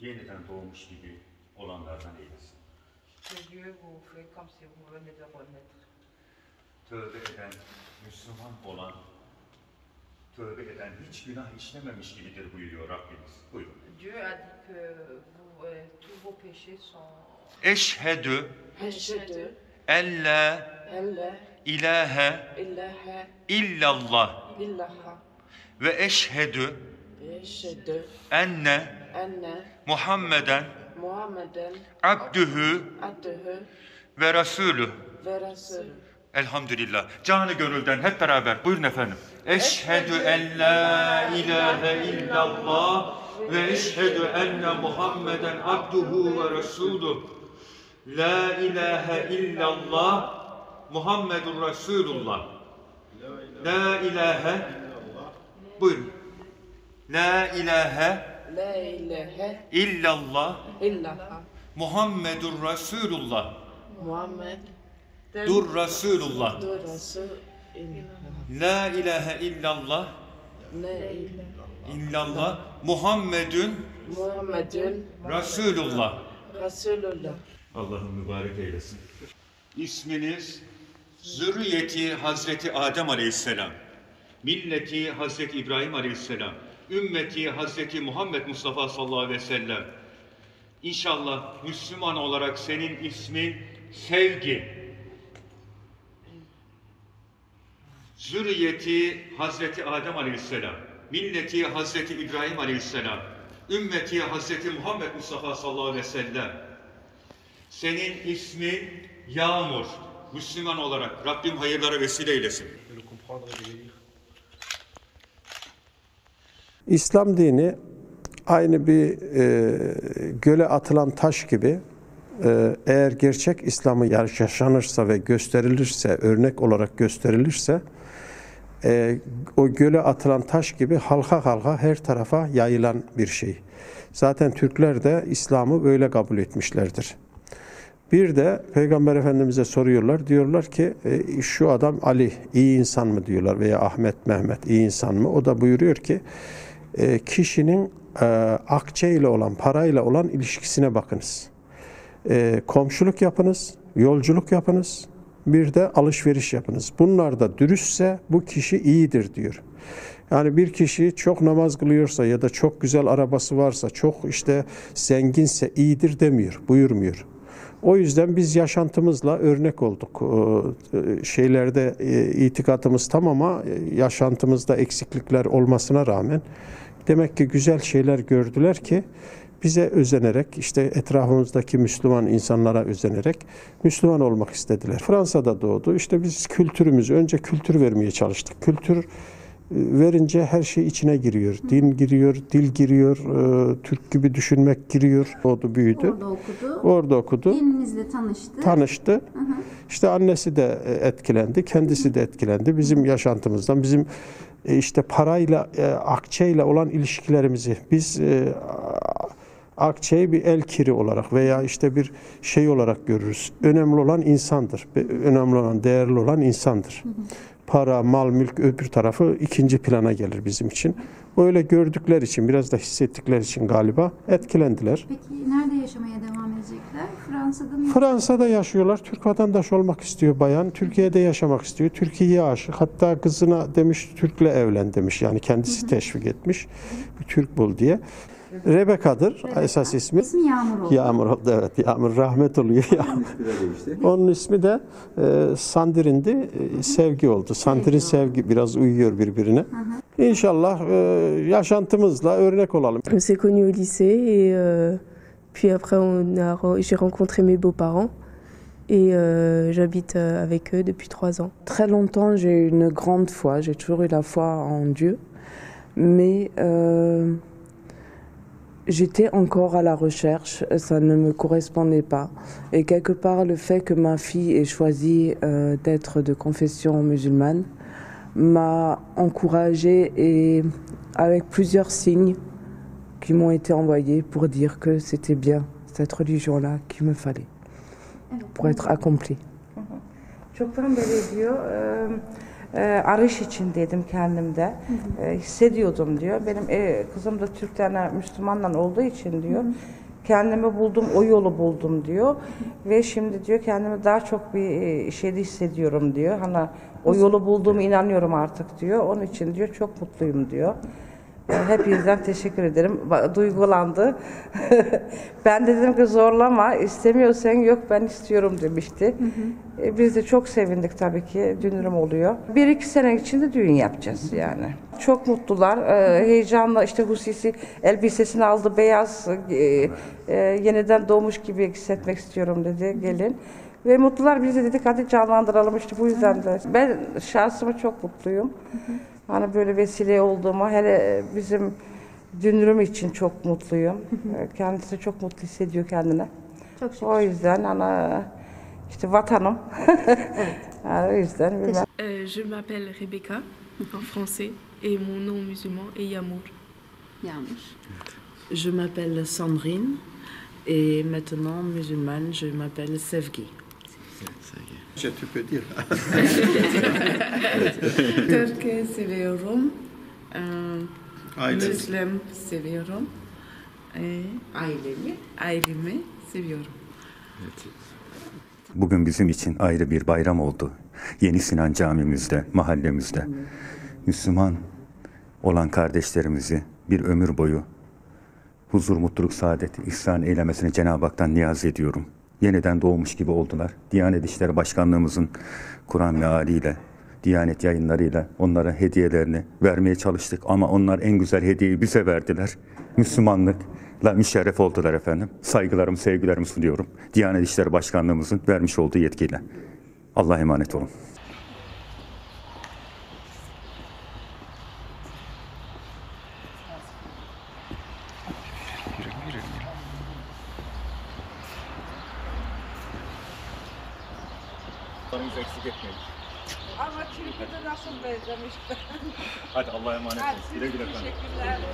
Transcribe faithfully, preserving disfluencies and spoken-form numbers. yeniden doğmuş gibi olanlardan eylesin. Tövbe eden, Müslüman olan, tövbe eden hiç günah işlememiş gibidir buyuruyor Rabbimiz. Buyurun. Eşhedü en la ilahe illallah ve eşhedü enne Muhammeden abdühü ve rasulü. Elhamdülillah. Canı gönülden hep beraber. Buyurun efendim. Eşhedü en la ilahe illallah ve eşhedü enne Muhammeden abduhu ve resulü. La ilahe illallah Muhammedur Resulullah. La ilahe illallah. Buyurun. La ilahe illallah Muhammedur Resulullah. Muhammed Dur Resulullah. La ilahe illallah. İllallah. Muhammedun Resulullah. Allah'ım mübarek eylesin. İsminiz zürriyeti Hazreti Adem Aleyhisselam, milleti Hazreti İbrahim Aleyhisselam, ümmeti Hazreti Muhammed Mustafa Sallallahu Aleyhi ve Sellem. İnşallah Müslüman olarak senin ismin Sevgi. Zürriyeti Hazreti Adem Aleyhisselam, milleti Hazreti İbrahim Aleyhisselam, ümmeti Hazreti Muhammed Mustafa Sallallahu Aleyhi ve Sellem. Senin ismin Yağmur. Müslüman olarak Rabbim hayırlara vesile eylesin. İslam dini aynı bir e, göle atılan taş gibi, e, eğer gerçek İslam'ı yaşanırsa ve gösterilirse, örnek olarak gösterilirse, e, o göle atılan taş gibi halka halka her tarafa yayılan bir şey. Zaten Türkler de İslam'ı böyle kabul etmişlerdir. Bir de Peygamber Efendimiz'e soruyorlar, diyorlar ki e, şu adam Ali iyi insan mı diyorlar veya Ahmet, Mehmet iyi insan mı? O da buyuruyor ki e, kişinin e, akçe ile olan, parayla olan ilişkisine bakınız. E, komşuluk yapınız, yolculuk yapınız, bir de alışveriş yapınız. Bunlar da dürüstse bu kişi iyidir diyor. Yani bir kişi çok namaz kılıyorsa ya da çok güzel arabası varsa, çok işte zenginse iyidir demiyor, buyurmuyor. O yüzden biz yaşantımızla örnek olduk. Şeylerde itikadımız tam ama yaşantımızda eksiklikler olmasına rağmen demek ki güzel şeyler gördüler ki bize özenerek, işte etrafımızdaki Müslüman insanlara özenerek Müslüman olmak istediler. Fransa'da doğdu. İşte biz kültürümüzü, önce kültür vermeye çalıştık. Kültür verince her şey içine giriyor. Din giriyor, dil giriyor, Türk gibi düşünmek giriyor. Doğdu, büyüdü. Orada okudu. Orada okudu. Dinimizle tanıştı. Tanıştı. Hı hı. İşte annesi de etkilendi, kendisi de etkilendi. Bizim yaşantımızdan, bizim işte parayla, akçeyle olan ilişkilerimizi, biz akçeyi bir el kiri olarak veya işte bir şey olarak görürüz. Önemli olan insandır. Önemli olan, değerli olan insandır. Hı hı. Para, mal, mülk öbür tarafı ikinci plana gelir bizim için. Öyle gördükleri için, biraz da hissettikleri için galiba etkilendiler. Peki nerede yaşamaya devam edecekler? Fransa'da mı? Fransa'da yaşıyorlar. Türk vatandaşı olmak istiyor bayan. Türkiye'de yaşamak istiyor. Türkiye'ye aşık. Hatta kızına demiş Türk'le evlen demiş. Yani kendisi teşvik etmiş. Bir Türk bul diye. Rebecca'dır Rebecca. Esas ismi. İsmi Yağmur oldu. Yağmur oldu, evet. Yağmur rahmet oluyor. Yağmur. Onun ismi de e, Sandrine'di, e, Sevgi oldu. Sandrine, Sevgi biraz uyuyor birbirine. İnşallah e, yaşantımızla örnek olalım. On s'est connu au lycée et puis après on a j'ai rencontré mes beaux-parents et j'habite avec eux depuis trois ans. Très longtemps j'ai eu une grande foi, j'ai toujours eu la foi en Dieu, mais euh, j'étais encore à la recherche, ça ne me correspondait pas. Et quelque part, le fait que ma fille ait choisi euh, d'être de confession musulmane m'a encouragée et avec plusieurs signes qui m'ont été envoyés pour dire que c'était bien cette religion-là qu'il me fallait pour être accomplie. Çoktan beri diyor, e, arış için dedim kendimde. Hı hı. E, hissediyordum diyor. Benim e, kızım da Türklerle, Müslümanla olduğu için diyor. Hı hı. Kendimi buldum, o yolu buldum diyor. Hı. Ve şimdi diyor kendimi daha çok bir şeyde hissediyorum diyor. Hani o yolu bulduğumu inanıyorum artık diyor. Onun için diyor çok mutluyum diyor. Hepinizden teşekkür ederim. Duygulandı. Ben dedim ki zorlama, istemiyorsan yok ben istiyorum demişti. Hı hı. Biz de çok sevindik tabii ki. Dünürüm oluyor. Bir iki sene içinde düğün yapacağız yani. Çok mutlular. Heyecanla işte Husisi elbisesini aldı, beyaz, yeniden doğmuş gibi hissetmek istiyorum dedi gelin. Ve mutlular, biz de dedik hadi canlandıralım işte bu yüzden de. Ben şahsıma çok mutluyum. Hı hı. Hani böyle vesile olduğuma, hele bizim dünürüm için çok mutluyum. Kendisi çok mutlu hissediyor kendine. Çok şükür. O yüzden ana işte vatanım. Evet. Yani o yüzden. Euh, je m'appelle Rebecca en français et mon nom musulman est Yağmur. Yağmur. Je m'appelle Sandrine et maintenant musulmane je m'appelle Sevgi. Je te peux dire. Türkiye seviyorum. Ee, Müslüm seviyorum. Ee, ailemi, ailemi seviyorum. Bugün bizim için ayrı bir bayram oldu. Yeni Sinan Camimizde, mahallemizde. Müslüman olan kardeşlerimizi bir ömür boyu huzur, mutluluk, saadet, ihsan eylemesini Cenab-ı Hak'tan niyaz ediyorum. Yeniden doğmuş gibi oldular. Diyanet İşleri Başkanlığımızın Kur'an mealiyle, Diyanet yayınlarıyla onlara hediyelerini vermeye çalıştık. Ama onlar en güzel hediyeyi bize verdiler. Müslümanlıkla müşerref oldular efendim. Saygılarımı, sevgilerimi sunuyorum. Diyanet İşleri Başkanlığımızın vermiş olduğu yetkiyle. Allah'a emanet olun. Paramızı eksik etmeyelim. Ama Türkiye'de nasıl benzemişti? Hadi Allah'a emanet olun. Güle güle efendim. Teşekkürler.